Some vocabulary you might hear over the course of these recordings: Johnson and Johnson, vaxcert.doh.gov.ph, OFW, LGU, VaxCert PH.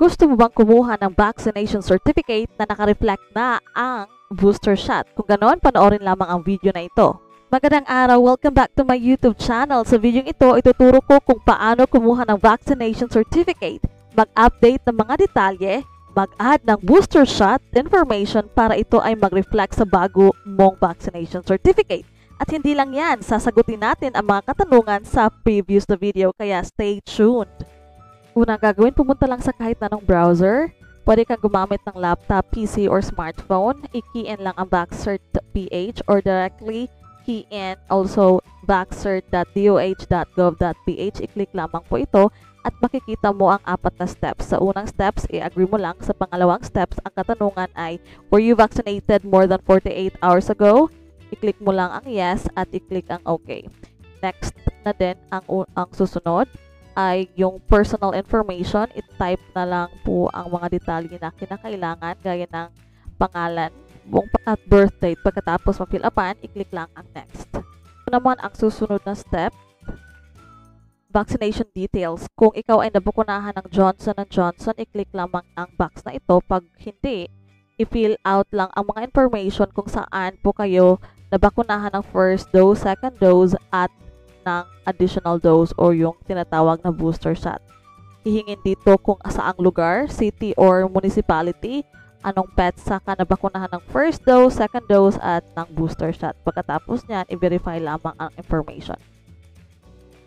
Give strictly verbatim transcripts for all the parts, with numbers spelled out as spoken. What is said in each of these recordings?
Gusto mo bang kumuha ng vaccination certificate na nakareflect na ang booster shot? Kung ganoon, panoorin lamang ang video na ito. Magandang araw! Welcome back to my YouTube channel. Sa video ito, ituturo ko kung paano kumuha ng vaccination certificate, mag-update ng mga detalye, mag-add ng booster shot information para ito ay mag-reflect sa bago mong vaccination certificate. At hindi lang yan, sasagutin natin ang mga katanungan sa previous na video, kaya stay tuned! Unang gagawin, pumunta lang sa kahit anong browser. Pwede kang gumamit ng laptop, P C, or smartphone. I-key in lang ang VaxCert P H or directly key in also vaxcert dot D O H dot gov dot P H. I-click lamang po ito at makikita mo ang apat na steps. Sa unang steps, i-agree mo lang. Sa pangalawang steps, ang katanungan ay, were you vaccinated more than forty-eight hours ago? I-click mo lang ang yes at i-click ang okay. Next na din ang, ang susunod ay yung personal information. I-type na lang po ang mga detalye na kinakailangan, gaya ng pangalan, buong at birth date. Pagkatapos ma-fill upan, i-click lang ang next. Ito naman ang susunod na step, vaccination details. Kung ikaw ay nabukunahan ng Johnson and Johnson, i-click lamang ang box na ito. Pag hindi, i-fill out lang ang mga information kung saan po kayo nabakunahan ng first dose, second dose, at ng additional dose or yung tinatawag na booster shot. Hihingin dito kung saang lugar, city or municipality, anong petsa ka nabakunahan ng first dose, second dose, at ng booster shot. Pagkatapos niyan, i-verify lamang ang information.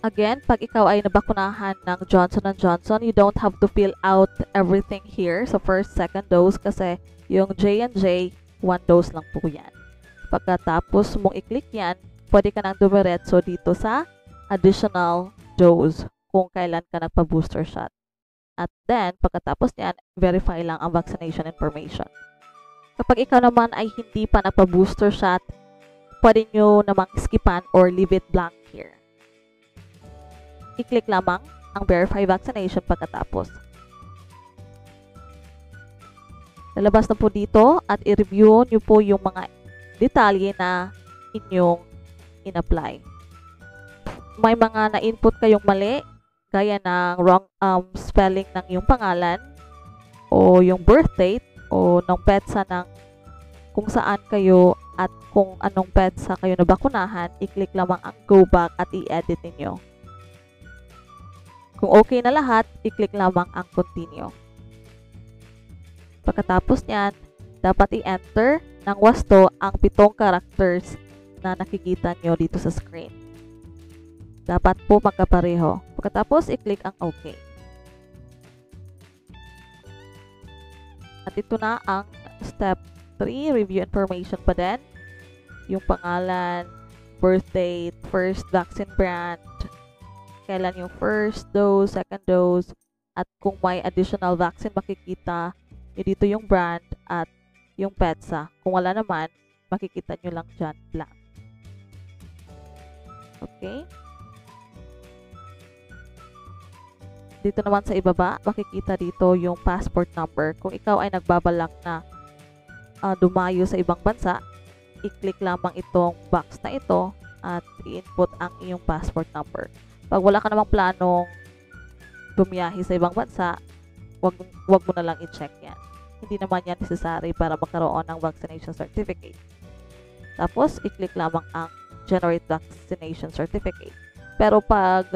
Again, pag ikaw ay nabakunahan ng Johnson and Johnson, you don't have to fill out everything here sa so first, second dose kasi yung J and J, one dose lang po yan. Pagkatapos mong i-click yan, pwede ka nang dumiretso dito sa additional dose kung kailan ka nagpa-booster shot. At then, pagkatapos niyan, verify lang ang vaccination information. Kapag ikaw naman ay hindi pa nagpa-booster shot, pwede nyo namang skipan or leave it blank here. I-click lamang ang verify vaccination pagkatapos. Lalabas na po dito at i-review nyo po yung mga detalye na inyong in-apply. May mga na-input kayong mali, gaya ng wrong um, spelling ng iyong pangalan o yung birth date o ng petsa ng kung saan kayo at kung anong petsa kayo nabakunahan, i-click lamang ang go back at i-edit ninyo. Kung okay na lahat, i-click lamang ang continue. Pagkatapos niyan, dapat i-enter ng wasto ang pitong characters na nakikita nyo dito sa screen. Dapat po magkapareho. Pagkatapos, i-click ang OK. At ito na ang step three, review information pa din. Yung pangalan, birth date, first vaccine brand, kailan yung first dose, second dose, at kung may additional vaccine makikita nyo dito yung brand at yung petsa. Kung wala naman, makikita nyo lang dyan blank. Okay. Dito naman sa ibaba, makikita dito yung passport number. Kung ikaw ay nagbabalak na uh, dumayo sa ibang bansa, i-click lamang itong box na ito at i-input ang iyong passport number. Pag wala ka namang planong bumiyahi sa ibang bansa, wag, wag mo na lang i-check yan. Hindi naman yan necessary para magkaroon ng vaccination certificate. Tapos, i-click lamang ang generate vaccination certificate. Pero pag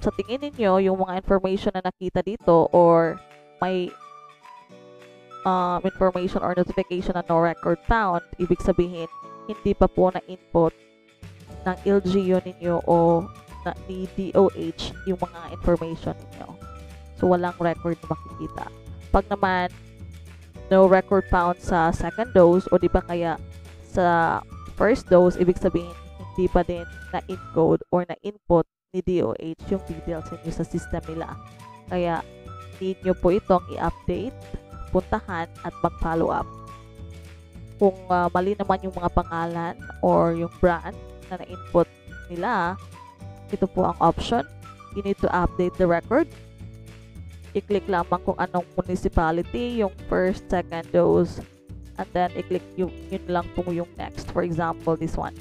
sa tingin ninyo, yung mga information na nakita dito or may um, information or notification na no record found, ibig sabihin, hindi pa po na-input ng L G U ninyo o na, ni D O H yung mga information ninyo. So, walang record na makikita. Pag naman, no record found sa second dose o di ba kaya sa first dose, ibig sabihin, hindi pa din na-encode or na-input ni D O H yung details ninyo sa system nila. Kaya, need nyo po itong i-update, puntahan, at mag-follow up. Kung uh, mali naman yung mga pangalan or yung brand na na-input nila, ito po ang option. You need to update the record. I-click lamang kung anong municipality, yung first, second dose, and then i-click yung yun lang po yung next. For example, this one.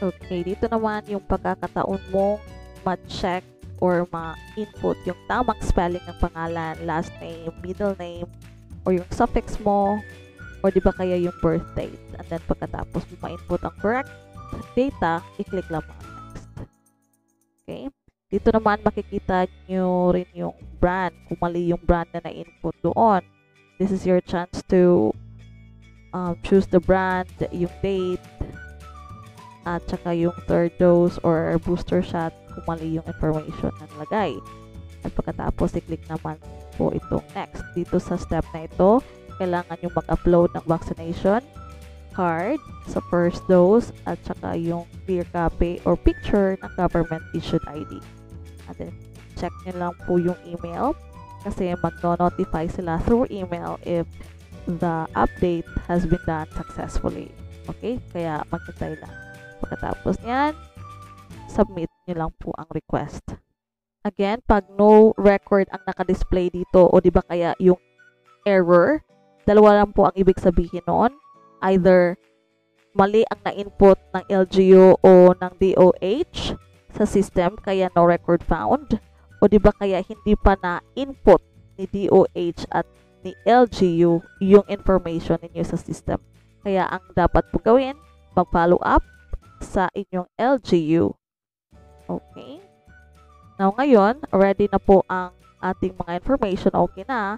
Okay, dito naman yung pagkakataon mong ma-check or ma-input yung tamang spelling ng pangalan, last name, middle name, or yung suffix mo, or di ba kaya yung birth date. And then pagkatapos mo ma-input ang correct data, i-click lang mga next. Okay? Dito naman makikita nyo rin yung brand. Kung mali yung brand na na-input doon, this is your chance to um, choose the brand, yung date, at saka yung third dose or booster shot kung mali yung information na nalagay. At pagkatapos, i-click naman po itong next. Dito sa step na ito, kailangan nyo mag-upload ng vaccination card sa first dose at saka yung clear copy or picture ng government-issued I D. At then, check nyo lang po yung email kasi mag-notify sila through email if the update has been done successfully. Okay? Kaya magkantay lang. Pagkatapos niyan, submit nyo lang po ang request. Again, pag no record ang nakadisplay dito o di ba kaya yung error, dalawa lang po ang ibig sabihin noon. Either mali ang na-input ng L G U o ng D O H sa system kaya no record found, o di ba kaya hindi pa na-input ni D O H at ni L G U yung information ninyo sa system. Kaya ang dapat po gawin, mag-follow up sa inyong L G U. Okay? Now, ngayon, ready na po ang ating mga information. Okay na.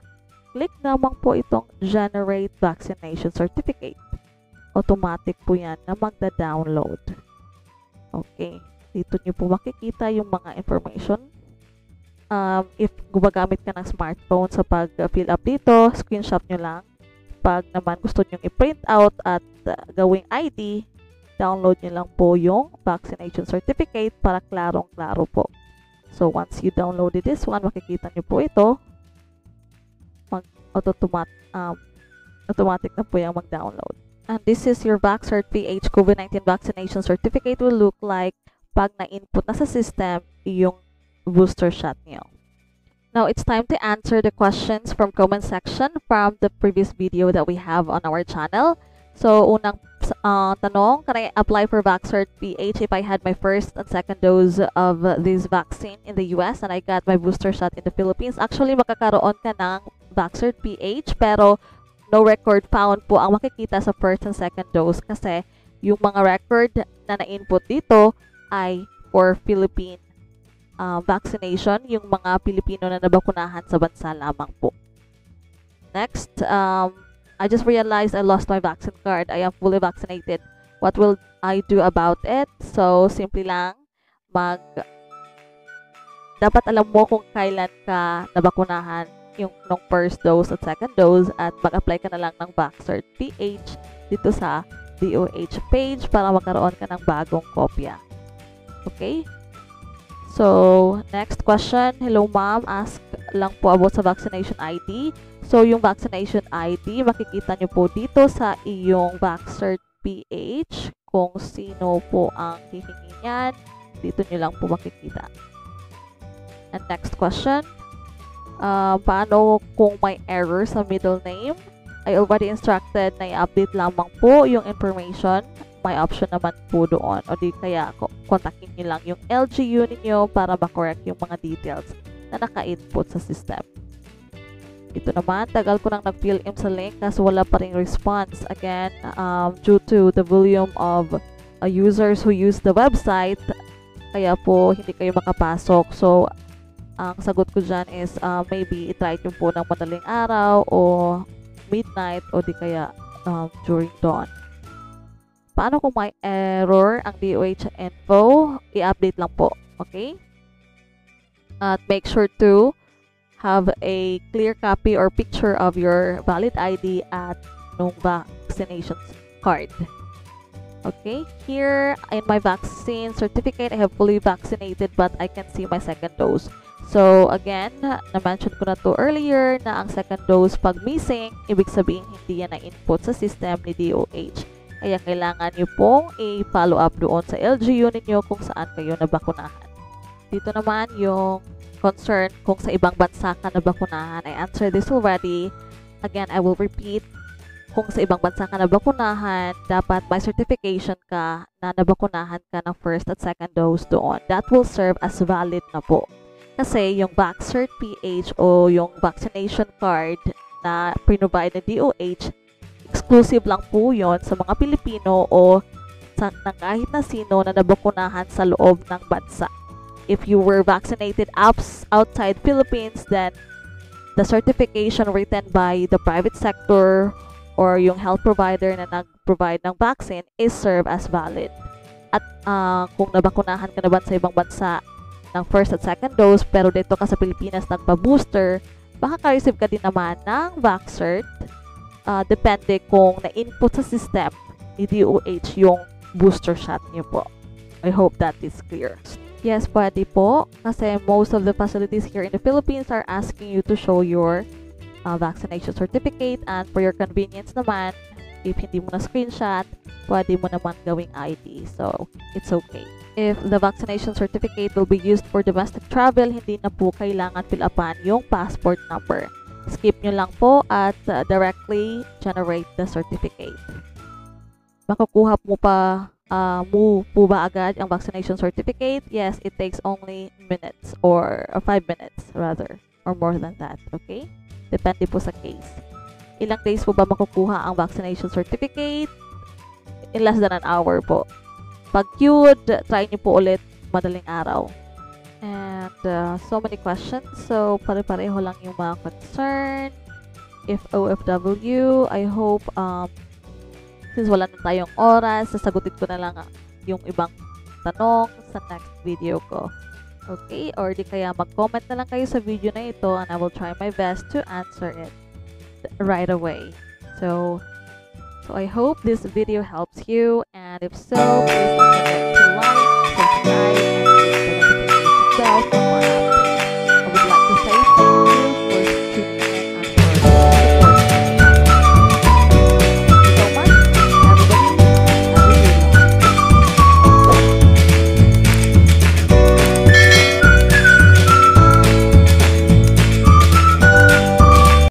Click naman po itong Generate Vaccination Certificate. Automatic po yan na magda-download. Okay. Dito nyo po makikita yung mga information. Um, if gumagamit ka ng smartphone sa pag-fill up dito, screenshot nyo lang. Pag naman gusto nyo i-print out at uh, gawing I D, download nyo lang po yung vaccination certificate para klarong-klaro po. So, once you downloaded this one, makikita nyo po ito. Mag-automat, um, automatic na po yung mag-download. And this is your VaxCert P H COVID nineteen vaccination certificate will look like pag na-input na sa system yung booster shot nyo. Now, it's time to answer the questions from comment section from the previous video that we have on our channel. So, unang Uh, tanong, can I apply for VaxCert P H if I had my first and second dose of this vaccine in the U S and I got my booster shot in the Philippines? Actually, makakaroon ka ng VaxCert P H pero no record found po ang makikita sa first and second dose kasi yung mga record na na-input dito ay for Philippine uh, vaccination, yung mga Pilipino na nabakunahan sa bansa lamang po. Next, um, I just realized I lost my vaccine card. I am fully vaccinated. What will I do about it? So, simply lang, mag... dapat alam mo kung kailan ka nabakunahan yung nung first dose at second dose at mag-apply ka na lang ng VaxCert P H dito sa D O H page para magkaroon ka ng bagong kopya. Okay? So, next question. Hello, ma'am. Ask lang po about sa vaccination I D. So, yung vaccination I D, makikita nyo po dito sa iyong VaxCert P H kung sino po ang hihingi niyan. Dito nyo lang po makikita. And next question, uh, paano kung may error sa middle name? I already instructed na i-update lamang po yung information. May option naman po doon. O di kaya, kontakin nyo lang yung L G U ninyo para makorrect yung mga details na naka-input sa system. Ito naman, tagal ko nang nag-fill in sa link kasi wala pa rin response. Again, um, due to the volume of uh, users who use the website, kaya po hindi kayo makapasok. So, ang sagot ko dyan is uh, maybe itry nyo po ng madaling araw o midnight o di kaya um, during dawn. Paano kung may error ang D O H info? I-update lang po. Okay? At make sure to have a clear copy or picture of your valid I D at nung vaccination card. Okay, here in my vaccine certificate, I have fully vaccinated but I can see my second dose. So again, na-mention ko na to earlier na ang second dose pag missing, ibig sabihin hindi yan na-input sa system ni D O H. Kaya kailangan nyo pong i-follow up doon sa L G U ninyo kung saan kayo nabakunahan. Dito naman yung concern kung sa ibang bansa ka nabakunahan. I answered this already. Again, I will repeat. Kung sa ibang bansa ka nabakunahan, dapat may certification ka na nabakunahan ka ng first at second dose doon. That will serve as valid na po. Kasi yung VaxCert P H o yung vaccination card na pinrovide ng D O H, exclusive lang po yun sa mga Pilipino o sa kahit na sino na nabakunahan sa loob ng bansa. If you were vaccinated outside Philippines, then the certification written by the private sector or yung health provider na nag-provide ng vaccine is served as valid. At uh, kung nabakunahan ka naman sa ibang bansa ng first at second dose, pero dito ka sa Pilipinas nagpa-booster, makaka-receive ka din naman ng VaxCert, uh, depende kung na-input sa system ni D O H yung booster shot niyo po. I hope that is clear. Yes, pwede po. Kasi most of the facilities here in the Philippines are asking you to show your uh, vaccination certificate, and for your convenience naman, if hindi mo na screenshot, pwede mo naman gawing I D. So, it's okay. If the vaccination certificate will be used for domestic travel, hindi na po kailangan fill upan yung passport number. Skip nyo lang po at uh, directly generate the certificate. Makukuha mo pa Uh, mo po ba agad ang vaccination certificate? Yes, it takes only minutes or, or five minutes rather, or more than that, okay? Depende po sa case. Ilang days po ba makukuha ang vaccination certificate? In less than an hour po. Pag queued, try nyo po ulit madaling araw. And uh, so many questions, so pare-pareho lang yung mga concern. If O F W, I hope um, since wala na tayong oras, sasagutin ko na lang yung ibang tanong sa next video ko. Okay? Or di kaya mag-comment na lang kayo sa video na ito and I will try my best to answer it right away. So, so I hope this video helps you, and if so, please don't forget to like,